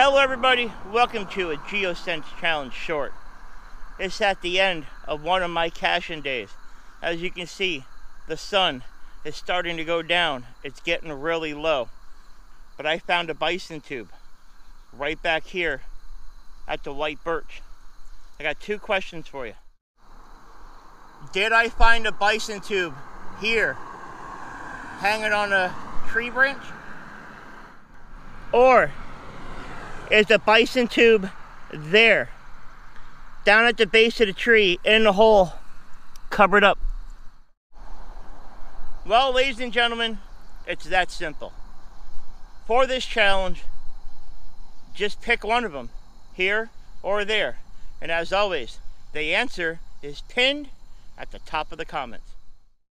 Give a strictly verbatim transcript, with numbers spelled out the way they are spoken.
Hello everybody, welcome to a GeoSense Challenge Short. It's at the end of one of my caching days. As you can see, the sun is starting to go down. It's getting really low. But I found a bison tube right back here at the White Birch. I got two questions for you. Did I find a bison tube here, hanging on a tree branch? Or is the bison tube there, down at the base of the tree, in the hole, covered up? Well, ladies and gentlemen, it's that simple. For this challenge, just pick one of them, here or there. And as always, the answer is pinned at the top of the comments.